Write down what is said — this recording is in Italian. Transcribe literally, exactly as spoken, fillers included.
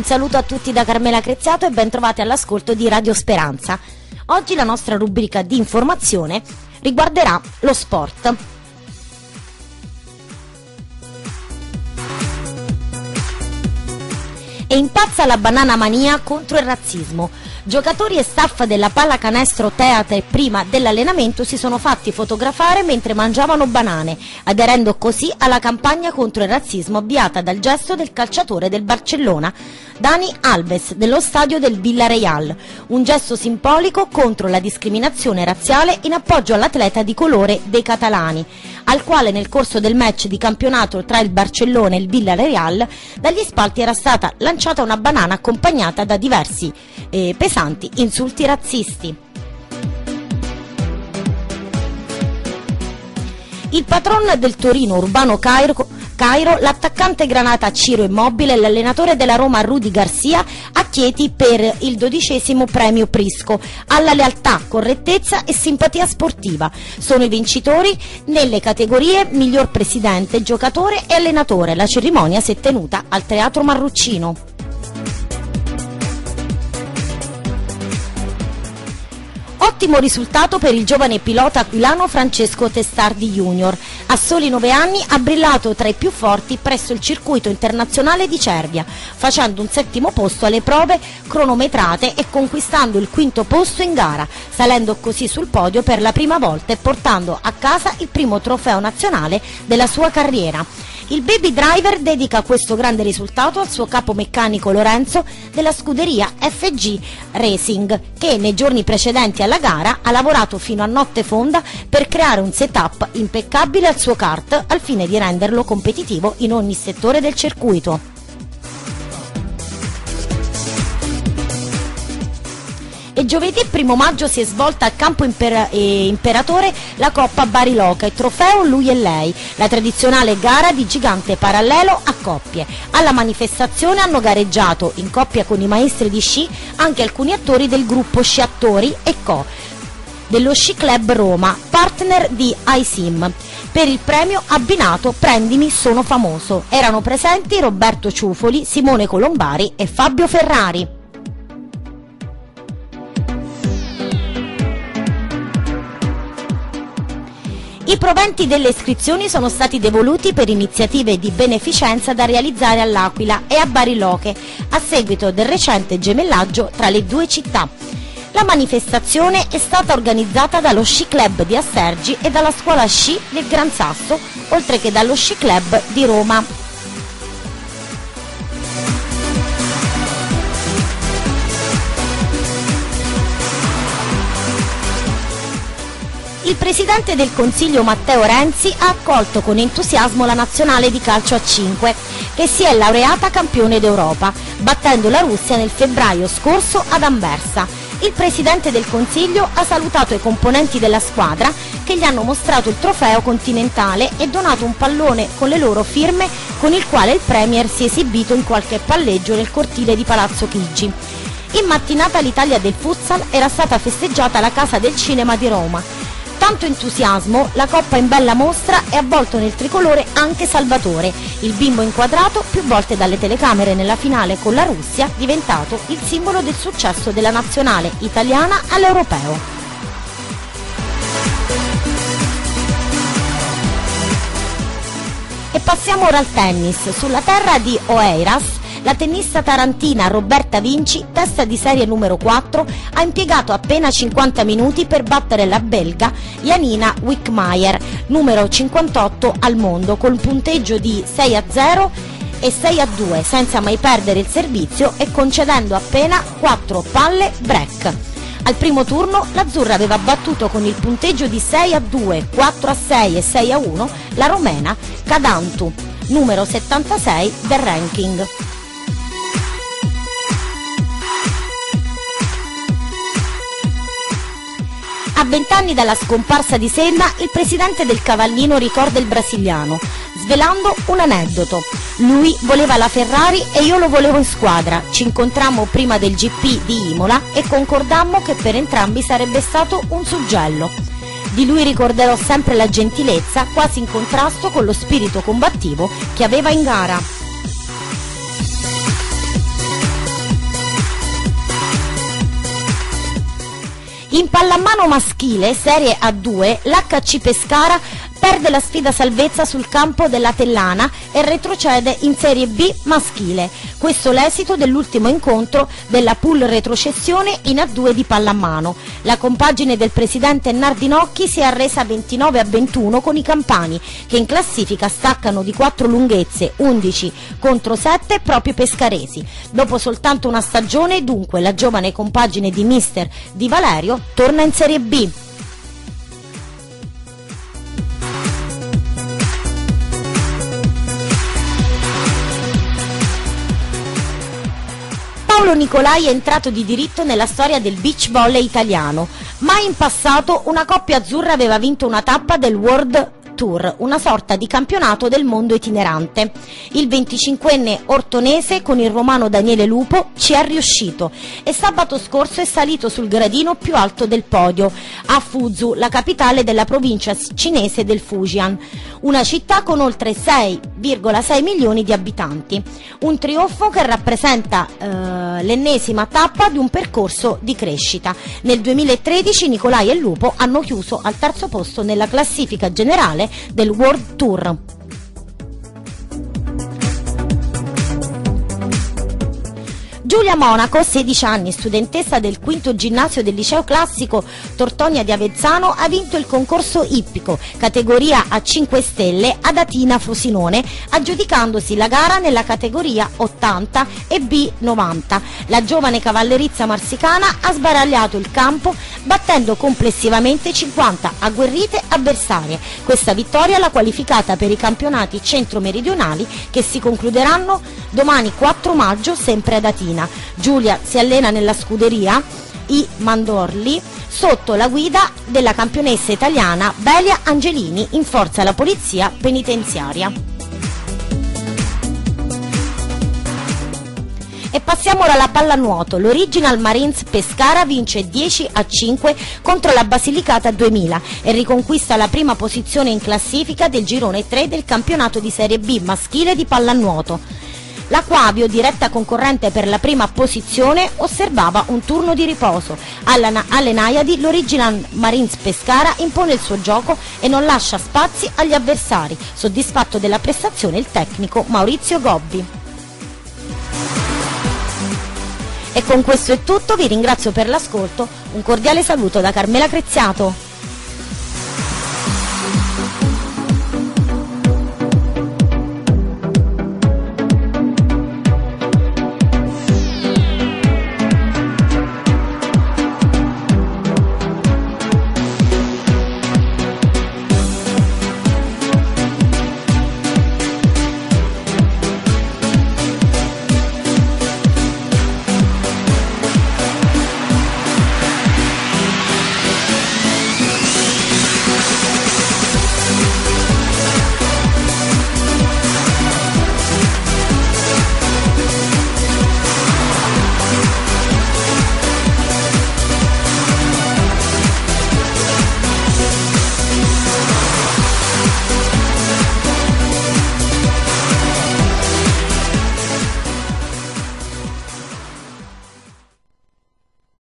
Un saluto a tutti da Carmela Creziato e ben trovati all'ascolto di Radio Speranza. Oggi la nostra rubrica di informazione riguarderà lo sport. E impazza la banana mania contro il razzismo. Giocatori e staff della Pallacanestro Teatre prima dell'allenamento si sono fatti fotografare mentre mangiavano banane, aderendo così alla campagna contro il razzismo avviata dal gesto del calciatore del Barcellona, Dani Alves, dello stadio del Villarreal. Un gesto simbolico contro la discriminazione razziale in appoggio all'atleta di colore dei catalani, al quale nel corso del match di campionato tra il Barcellona e il Villarreal dagli spalti era stata lanciata una banana accompagnata da diversi eh, pesanti insulti razzisti. Il patron del Torino, Urbano Cairo, Cairo l'attaccante granata Ciro Immobile e l'allenatore della Roma Rudi Garcia a Chieti per il dodicesimo premio Prisco alla lealtà, correttezza e simpatia sportiva. Sono i vincitori nelle categorie miglior presidente, giocatore e allenatore. La cerimonia si è tenuta al Teatro Marruccino. Ottimo risultato per il giovane pilota aquilano Francesco Testardi Junior. A soli nove anni ha brillato tra i più forti presso il circuito internazionale di Cervia, facendo un settimo posto alle prove cronometrate e conquistando il quinto posto in gara, salendo così sul podio per la prima volta e portando a casa il primo trofeo nazionale della sua carriera. Il baby driver dedica questo grande risultato al suo capo meccanico Lorenzo della scuderia F G Racing, che nei giorni precedenti alla gara ha lavorato fino a notte fonda per creare un setup impeccabile al suo kart al fine di renderlo competitivo in ogni settore del circuito. E giovedì primo maggio si è svolta al Campo Imper- eh, Imperatore la Coppa Bariloca e trofeo Lui e Lei, la tradizionale gara di gigante parallelo a coppie. Alla manifestazione hanno gareggiato in coppia con i maestri di sci anche alcuni attori del gruppo Sciattori e Co. dello Sci Club Roma, partner di iSIM. Per il premio abbinato Prendimi sono famoso. Erano presenti Roberto Ciufoli, Simone Colombari e Fabio Ferrari. I proventi delle iscrizioni sono stati devoluti per iniziative di beneficenza da realizzare all'Aquila e a Bariloche, a seguito del recente gemellaggio tra le due città. La manifestazione è stata organizzata dallo Sci Club di Assergi e dalla Scuola Sci del Gran Sasso, oltre che dallo Sci Club di Roma. Il Presidente del Consiglio Matteo Renzi ha accolto con entusiasmo la nazionale di calcio a cinque, che si è laureata campione d'Europa, battendo la Russia nel febbraio scorso ad Anversa. Il Presidente del Consiglio ha salutato i componenti della squadra che gli hanno mostrato il trofeo continentale e donato un pallone con le loro firme con il quale il Premier si è esibito in qualche palleggio nel cortile di Palazzo Chigi. In mattinata l'Italia del futsal era stata festeggiata alla Casa del Cinema di Roma. Tanto entusiasmo, la coppa in bella mostra è avvolto nel tricolore anche Salvatore, il bimbo inquadrato più volte dalle telecamere nella finale con la Russia, diventato il simbolo del successo della nazionale italiana all'europeo. E passiamo ora al tennis. Sulla terra di Oeiras, la tennista tarantina Roberta Vinci, testa di serie numero quattro, ha impiegato appena cinquanta minuti per battere la belga Janina Wickmayer, numero cinquantotto al mondo, con punteggio di sei a zero e sei a due, senza mai perdere il servizio e concedendo appena quattro palle break. Al primo turno l'azzurra aveva battuto con il punteggio di sei a due, quattro a sei e sei a uno la romena Cadantu, numero settantasei del ranking. A vent'anni dalla scomparsa di Senna, il presidente del Cavallino ricorda il brasiliano, svelando un aneddoto. Lui voleva la Ferrari e io lo volevo in squadra. Ci incontrammo prima del G P di Imola e concordammo che per entrambi sarebbe stato un suggello. Di lui ricorderò sempre la gentilezza, quasi in contrasto con lo spirito combattivo che aveva in gara. In pallamano maschile, Serie A due, l'H C Pescara perde la sfida salvezza sul campo della Tellana e retrocede in Serie B maschile. Questo l'esito dell'ultimo incontro della pool retrocessione in A due di pallamano. La compagine del presidente Nardinocchi si è arresa ventinove a ventuno con i campani, che in classifica staccano di quattro lunghezze, undici contro sette proprio pescaresi. Dopo soltanto una stagione, dunque, la giovane compagine di mister Di Valerio torna in Serie B. Nicolai è entrato di diritto nella storia del beach volley italiano. Mai in passato una coppia azzurra aveva vinto una tappa del World Tour, una sorta di campionato del mondo itinerante. Il venticinquenne ortonese con il romano Daniele Lupo ci è riuscito e sabato scorso è salito sul gradino più alto del podio a Fuzhou, la capitale della provincia cinese del Fujian, una città con oltre sei virgola sei milioni di abitanti. Un trionfo che rappresenta eh, l'ennesima tappa di un percorso di crescita. Nel duemilatredici Nicolai e Lupo hanno chiuso al terzo posto nella classifica generale del World Tour. Giulia Monaco, sedici anni, studentessa del quinto ginnasio del liceo classico Tortonia di Avezzano, ha vinto il concorso ippico, categoria a cinque stelle, ad Atina Frosinone, aggiudicandosi la gara nella categoria ottanta e B novanta. La giovane cavallerizza marsicana ha sbaragliato il campo, battendo complessivamente cinquanta agguerrite avversarie. Questa vittoria l'ha qualificata per i campionati centro-meridionali che si concluderanno domani quattro maggio, sempre ad Atina. Giulia si allena nella scuderia I Mandorli sotto la guida della campionessa italiana Belia Angelini, in forza alla polizia penitenziaria. E passiamo ora alla pallanuoto. L'Original Marines Pescara vince dieci a cinque contro la Basilicata duemila e riconquista la prima posizione in classifica del girone tre del campionato di Serie B maschile di pallanuoto. L'Acquavio, diretta concorrente per la prima posizione, osservava un turno di riposo. Alla, alle Naiadi l'Original Marines Pescara impone il suo gioco e non lascia spazi agli avversari. Soddisfatto della prestazione il tecnico Maurizio Gobbi. E con questo è tutto, vi ringrazio per l'ascolto, un cordiale saluto da Carmela Creziato.